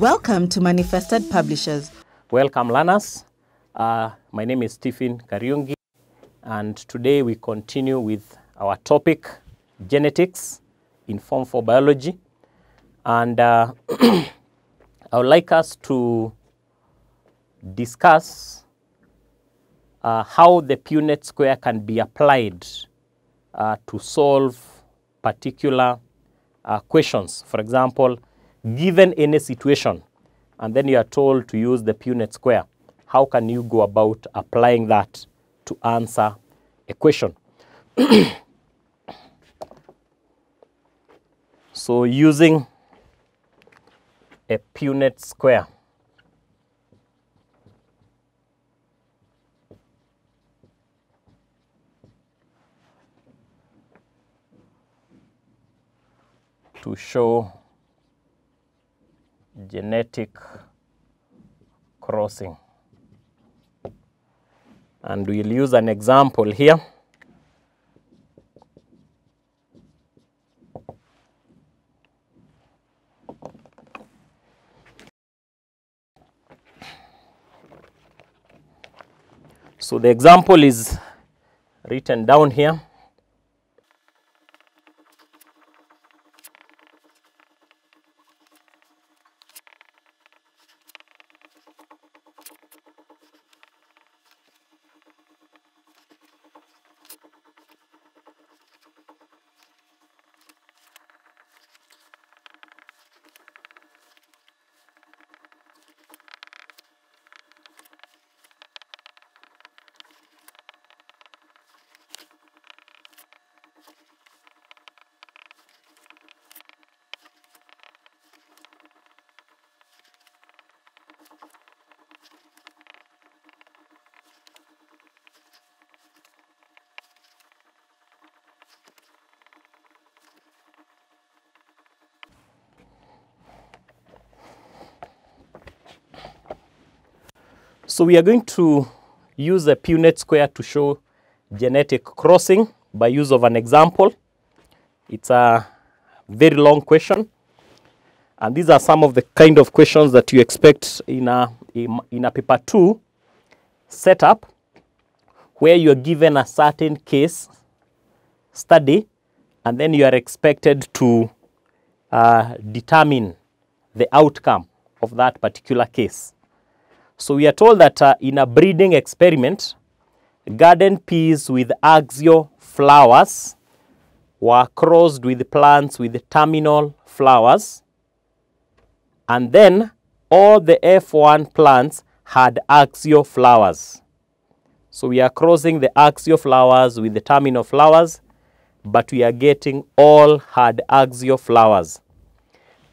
Welcome to Manifested Publishers. Welcome, learners. My name is Stephen Kariungi, and today we continue with our topic, genetics in form for biology. And I would like us to discuss how the Punnett square can be applied to solve particular questions. For example, given any situation, and then you are told to use the Punnett square, how can you go about applying that to answer a question? So using a Punnett square. To show genetic crossing. And we'll use an example here. So the example is written down here. So we are going to use the Punnett square to show genetic crossing by use of an example. It's a very long question, and these are some of the kind of questions that you expect in a paper 2 setup, where you are given a certain case study, and then you are expected to determine the outcome of that particular case. So we are told that in a breeding experiment, garden peas with axial flowers were crossed with plants with terminal flowers, and then all the F1 plants had axial flowers. So we are crossing the axial flowers with the terminal flowers, but we are getting all had axial flowers.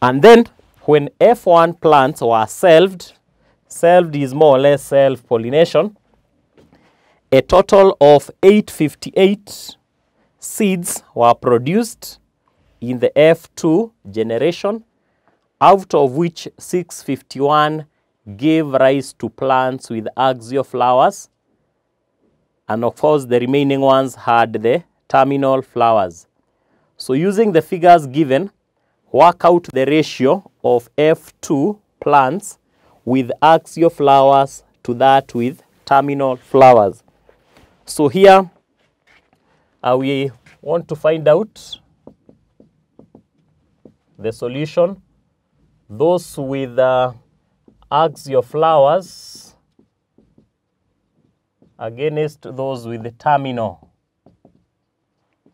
And then when F1 plants were selved, selved is more or less self-pollination, a total of 858 seeds were produced in the F2 generation, out of which 651 gave rise to plants with axial flowers, and of course the remaining ones had the terminal flowers. So using the figures given, work out the ratio of F2 plants with axial flowers to that with terminal flowers. So here we want to find out the solution. Those with axial flowers against those with the terminal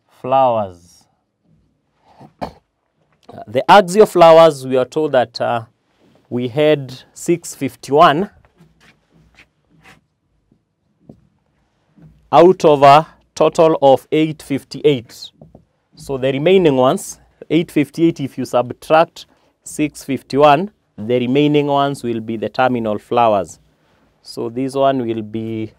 flowers. The axial flowers, we are told that we had 651 out of a total of 858. So the remaining ones, 858, if you subtract 651, the remaining ones will be the terminal flowers. So this one will be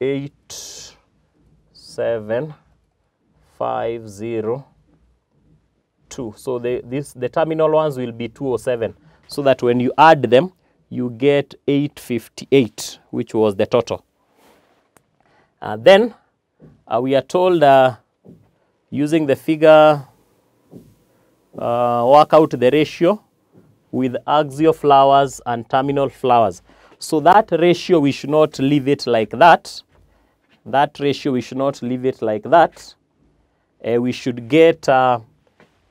87502. So the terminal ones will be 207. So that when you add them, you get 858, which was the total. Then we are told, using the figure, work out the ratio with axial flowers and terminal flowers. So that ratio, we should not leave it like that. That ratio, we should not leave it like that. We should get a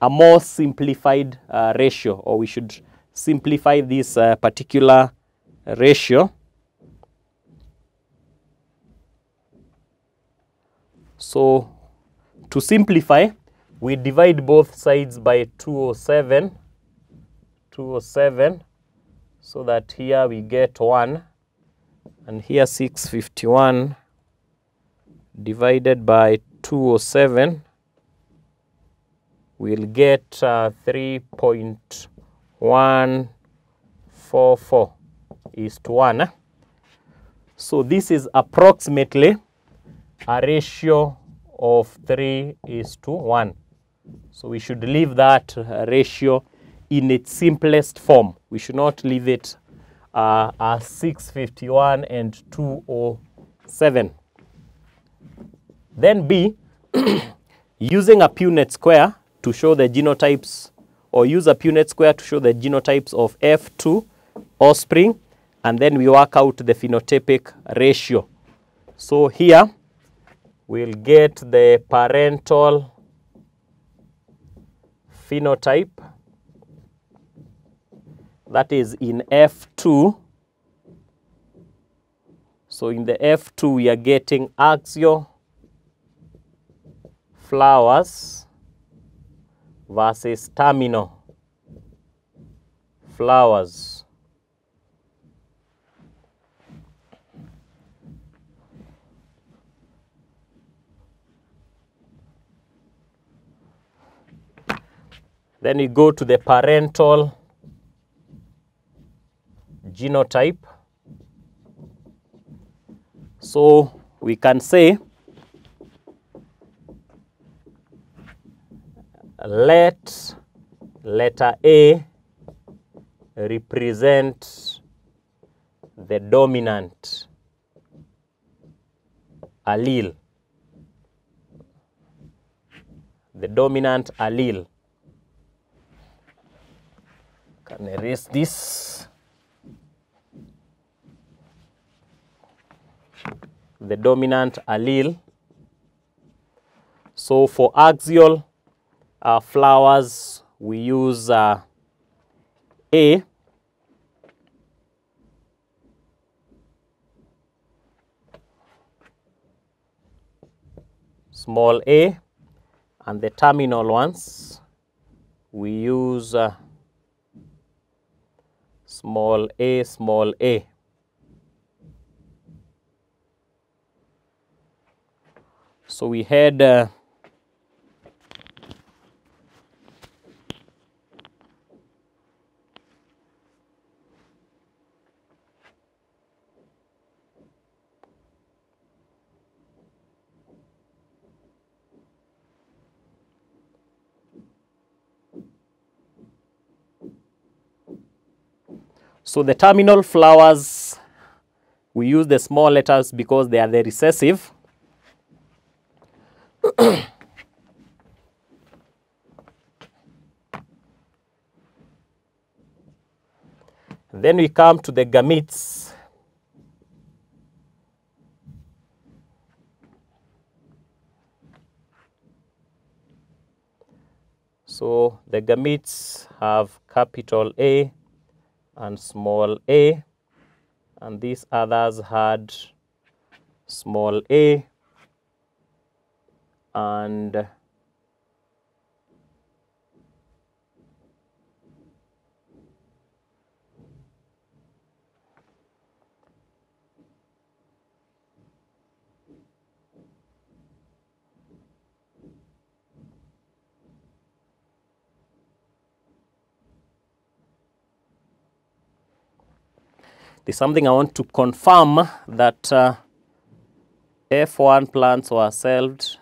more simplified ratio, or we should simplify this particular ratio. So to simplify, we divide both sides by 207, so that here we get 1, and here 651 divided by 207 will get 3.144 is to 1. So this is approximately a ratio of 3 is to 1. So we should leave that ratio in its simplest form. We should not leave it as 651 and 207. Then B, using a Punnett square to show the genotypes, or use a Punnett square to show the genotypes of F2 offspring, and then we work out the phenotypic ratio. So here we'll get the parental phenotype, that is in F2. So in the F2 we are getting axial flowers versus terminal flowers. Then you go to the parental genotype. So we can say, let letter A represent the dominant allele. The dominant allele. Can I erase this? The dominant allele. So for axial flowers, we use A. Small a, and the terminal ones, we use small a, small a. So we had so the terminal flowers, we use the small letters because they are the recessive. Then we come to the gametes. So the gametes have capital A and small a, and these others had small a and there's something I want to confirm, that F1 plants were selved.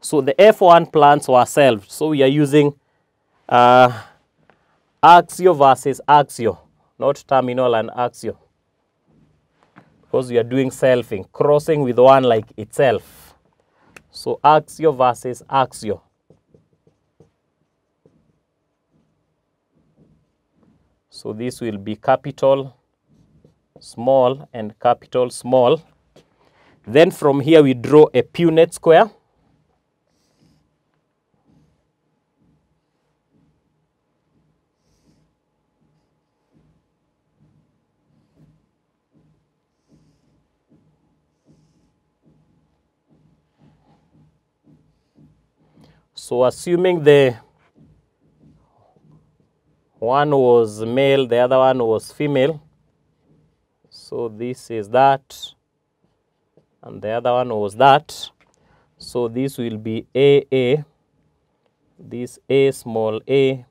So the F1 plants were selved. So we are using axial versus axial, not terminal and axial, because we are doing selfing, crossing with one like itself. So axial versus axial. So this will be capital small and capital small. Then from here we draw a Punnett square. So assuming the one was male, the other one was female, so this is that, and the other one was that. So this will be AA, this A small a,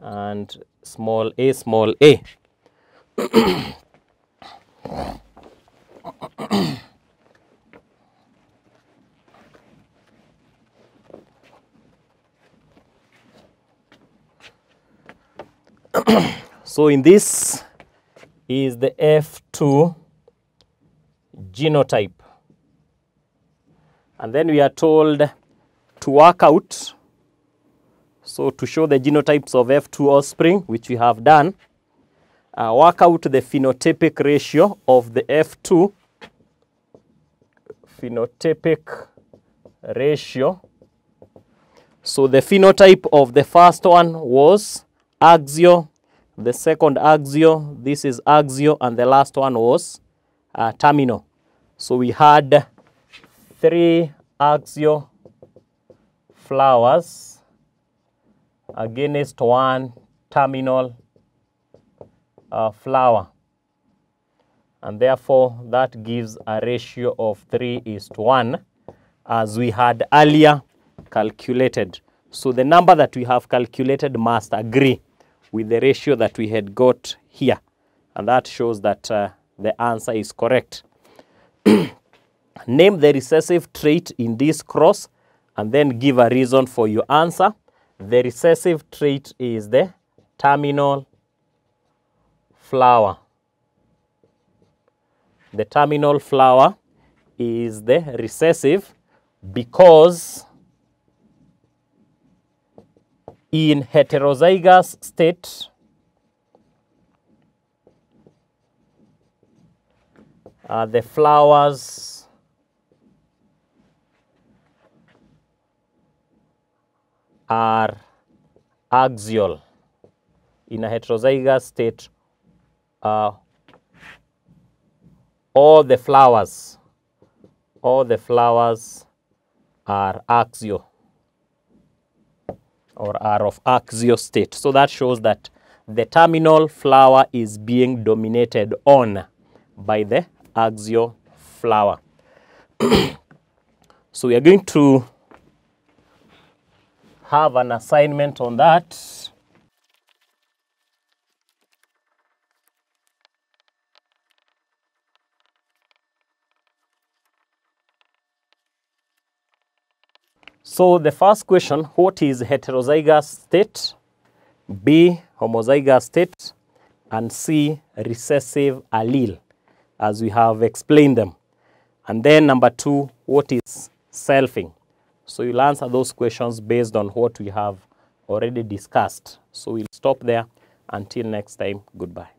and small a. So in this is the F2 genotype. And then we are told to work out, so to show the genotypes of F2 offspring, which we have done, work out the phenotypic ratio of the F2, phenotypic ratio. So the phenotype of the first one was axial, the second axial, this is axial, and the last one was terminal. So we had 3 axial flowers against 1 terminal flower, and therefore that gives a ratio of 3:1 as we had earlier calculated. So the number that we have calculated must agree with the ratio that we had got here, and that shows that the answer is correct. Name the recessive trait in this cross and then give a reason for your answer. The recessive trait is the terminal flower. The terminal flower is the recessive because in heterozygous state, the flowers are axial. In a heterozygous state, all the flowers are axial, or are of axial state. So that shows that the terminal flower is being dominated on by the axial flower. So we are going to have an assignment on that. So the first question, what is heterozygous state, B, homozygous state, and C, recessive allele, as we have explained them. And then number 2, what is selfing? So you'll answer those questions based on what we have already discussed. So we'll stop there. Until next time, goodbye.